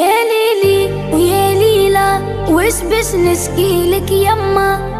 يا ليلي ويا ليلى وش بش نشكيلك يما.